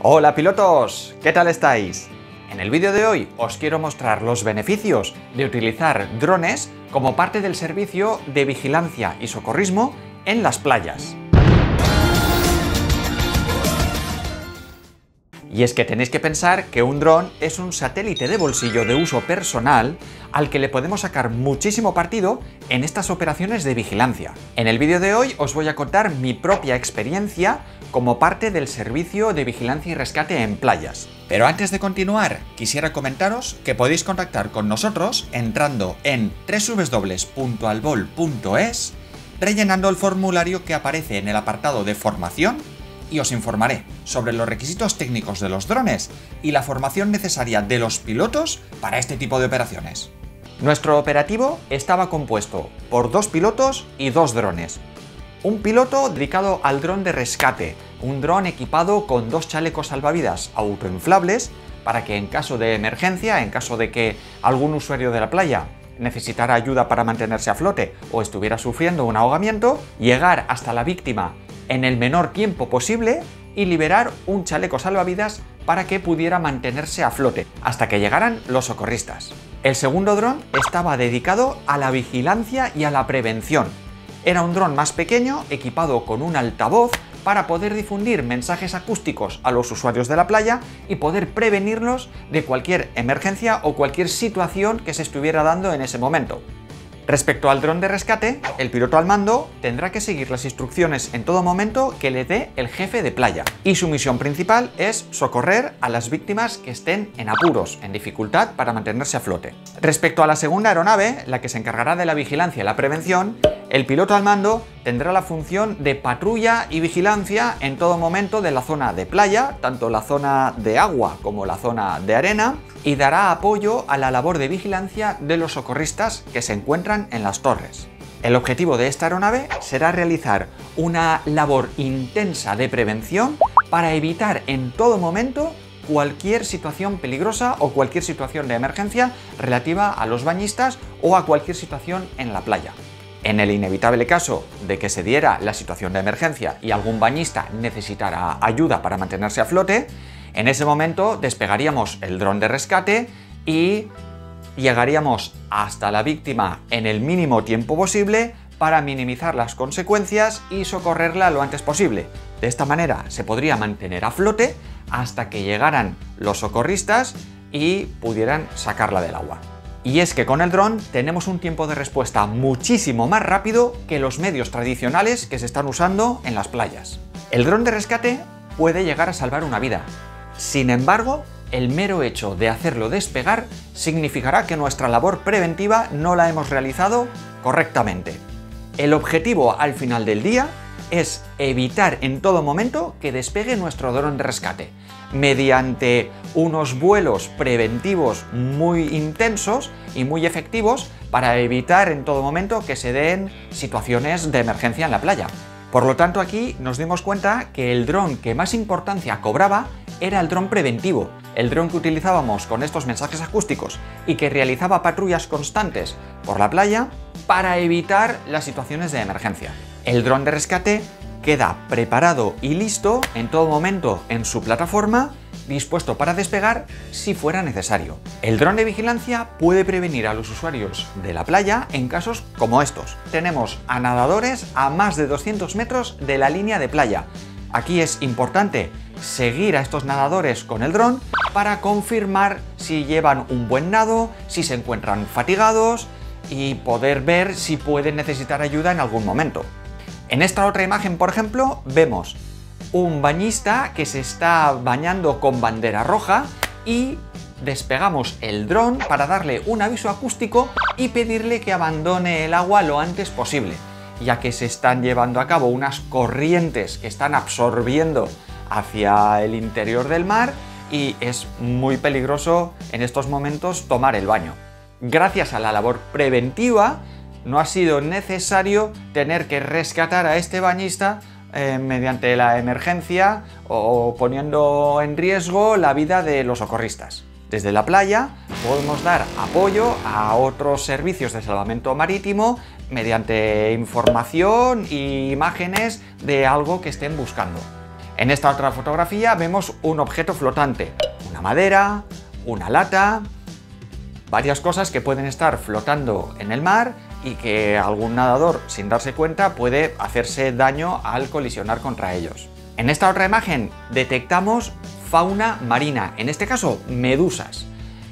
Hola pilotos, ¿qué tal estáis? En el vídeo de hoy os quiero mostrar los beneficios de utilizar drones como parte del servicio de vigilancia y socorrismo en las playas. Y es que tenéis que pensar que un dron es un satélite de bolsillo de uso personal al que le podemos sacar muchísimo partido en estas operaciones de vigilancia. En el vídeo de hoy os voy a contar mi propia experiencia como parte del servicio de vigilancia y rescate en playas. Pero antes de continuar, quisiera comentaros que podéis contactar con nosotros entrando en www.albol.es, rellenando el formulario que aparece en el apartado de formación, y os informaré sobre los requisitos técnicos de los drones y la formación necesaria de los pilotos para este tipo de operaciones. Nuestro operativo estaba compuesto por 2 pilotos y 2 drones. Un piloto dedicado al dron de rescate, un dron equipado con 2 chalecos salvavidas autoinflables para que en caso de emergencia, en caso de que algún usuario de la playa necesitara ayuda para mantenerse a flote o estuviera sufriendo un ahogamiento, llegar hasta la víctima en el menor tiempo posible y liberar un chaleco salvavidas para que pudiera mantenerse a flote hasta que llegaran los socorristas. El segundo dron estaba dedicado a la vigilancia y a la prevención. Era un dron más pequeño, equipado con un altavoz para poder difundir mensajes acústicos a los usuarios de la playa y poder prevenirlos de cualquier emergencia o cualquier situación que se estuviera dando en ese momento. Respecto al dron de rescate, el piloto al mando tendrá que seguir las instrucciones en todo momento que le dé el jefe de playa. Y su misión principal es socorrer a las víctimas que estén en apuros, en dificultad para mantenerse a flote. Respecto a la segunda aeronave, la que se encargará de la vigilancia y la prevención, el piloto al mando tendrá la función de patrulla y vigilancia en todo momento de la zona de playa, tanto la zona de agua como la zona de arena, y dará apoyo a la labor de vigilancia de los socorristas que se encuentran en las torres. El objetivo de esta aeronave será realizar una labor intensa de prevención para evitar en todo momento cualquier situación peligrosa o cualquier situación de emergencia relativa a los bañistas o a cualquier situación en la playa. En el inevitable caso de que se diera la situación de emergencia y algún bañista necesitara ayuda para mantenerse a flote, en ese momento despegaríamos el dron de rescate y llegaríamos hasta la víctima en el mínimo tiempo posible para minimizar las consecuencias y socorrerla lo antes posible. De esta manera se podría mantener a flote hasta que llegaran los socorristas y pudieran sacarla del agua. Y es que con el dron tenemos un tiempo de respuesta muchísimo más rápido que los medios tradicionales que se están usando en las playas. El dron de rescate puede llegar a salvar una vida. Sin embargo, el mero hecho de hacerlo despegar significará que nuestra labor preventiva no la hemos realizado correctamente. El objetivo al final del día es evitar en todo momento que despegue nuestro dron de rescate, mediante unos vuelos preventivos muy intensos y muy efectivos para evitar en todo momento que se den situaciones de emergencia en la playa. Por lo tanto, aquí nos dimos cuenta que el dron que más importancia cobraba era el dron preventivo, el dron que utilizábamos con estos mensajes acústicos y que realizaba patrullas constantes por la playa para evitar las situaciones de emergencia. El dron de rescate queda preparado y listo en todo momento en su plataforma, dispuesto para despegar si fuera necesario. El dron de vigilancia puede prevenir a los usuarios de la playa en casos como estos. Tenemos a nadadores a más de 200 metros de la línea de playa. Aquí es importante seguir a estos nadadores con el dron para confirmar si llevan un buen nado, si se encuentran fatigados y poder ver si pueden necesitar ayuda en algún momento. En esta otra imagen, por ejemplo, vemos un bañista que se está bañando con bandera roja y despegamos el dron para darle un aviso acústico y pedirle que abandone el agua lo antes posible, ya que se están llevando a cabo unas corrientes que están absorbiendo hacia el interior del mar y es muy peligroso en estos momentos tomar el baño. Gracias a la labor preventiva, no ha sido necesario tener que rescatar a este bañista mediante la emergencia o poniendo en riesgo la vida de los socorristas. Desde la playa podemos dar apoyo a otros servicios de salvamento marítimo mediante información e imágenes de algo que estén buscando. En esta otra fotografía vemos un objeto flotante, una madera, una lata, varias cosas que pueden estar flotando en el mar y que algún nadador, sin darse cuenta, puede hacerse daño al colisionar contra ellos. En esta otra imagen detectamos fauna marina, en este caso medusas.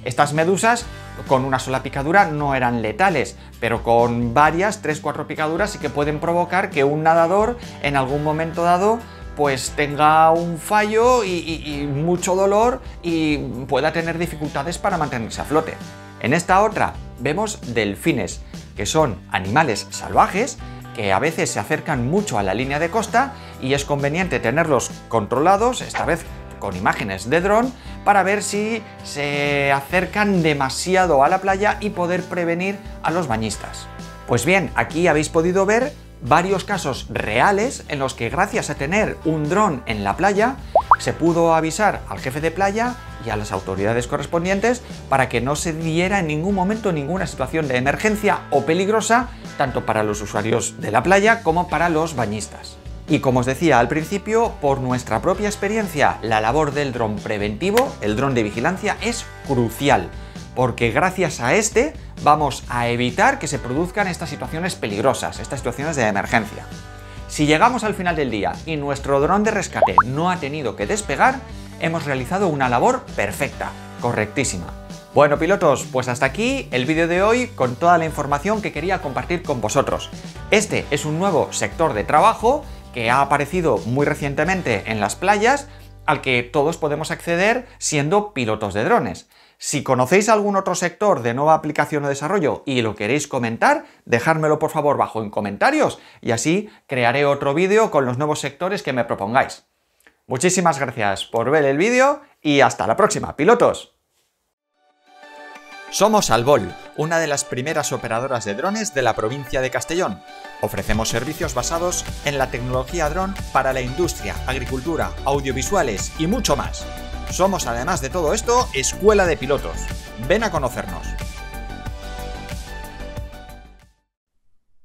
Estas medusas con una sola picadura no eran letales, pero con varias, 3-4 picaduras sí que pueden provocar que un nadador en algún momento dado pues tenga un fallo y mucho dolor y pueda tener dificultades para mantenerse a flote. En esta otra vemos delfines, que son animales salvajes que a veces se acercan mucho a la línea de costa y es conveniente tenerlos controlados, esta vez con imágenes de dron, para ver si se acercan demasiado a la playa y poder prevenir a los bañistas. Pues bien, aquí habéis podido ver varios casos reales en los que gracias a tener un dron en la playa se pudo avisar al jefe de playa y a las autoridades correspondientes para que no se diera en ningún momento ninguna situación de emergencia o peligrosa tanto para los usuarios de la playa como para los bañistas. Y como os decía al principio, por nuestra propia experiencia, la labor del dron preventivo, el dron de vigilancia, es crucial, porque gracias a este vamos a evitar que se produzcan estas situaciones peligrosas, estas situaciones de emergencia. Si llegamos al final del día y nuestro dron de rescate no ha tenido que despegar, hemos realizado una labor perfecta, correctísima. Bueno, pilotos, pues hasta aquí el vídeo de hoy con toda la información que quería compartir con vosotros. Este es un nuevo sector de trabajo que ha aparecido muy recientemente en las playas, al que todos podemos acceder siendo pilotos de drones. Si conocéis algún otro sector de nueva aplicación o desarrollo y lo queréis comentar, dejármelo por favor abajo en comentarios y así crearé otro vídeo con los nuevos sectores que me propongáis. Muchísimas gracias por ver el vídeo y hasta la próxima, pilotos. Somos Albol, una de las primeras operadoras de drones de la provincia de Castellón. Ofrecemos servicios basados en la tecnología dron para la industria, agricultura, audiovisuales y mucho más. Somos, además de todo esto, escuela de pilotos. Ven a conocernos.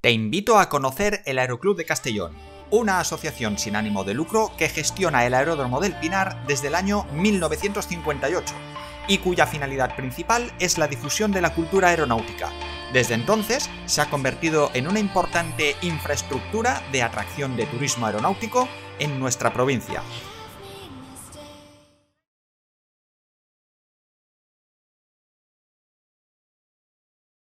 Te invito a conocer el Aeroclub de Castellón, una asociación sin ánimo de lucro que gestiona el aeródromo del Pinar desde el año 1958 y cuya finalidad principal es la difusión de la cultura aeronáutica. Desde entonces se ha convertido en una importante infraestructura de atracción de turismo aeronáutico en nuestra provincia.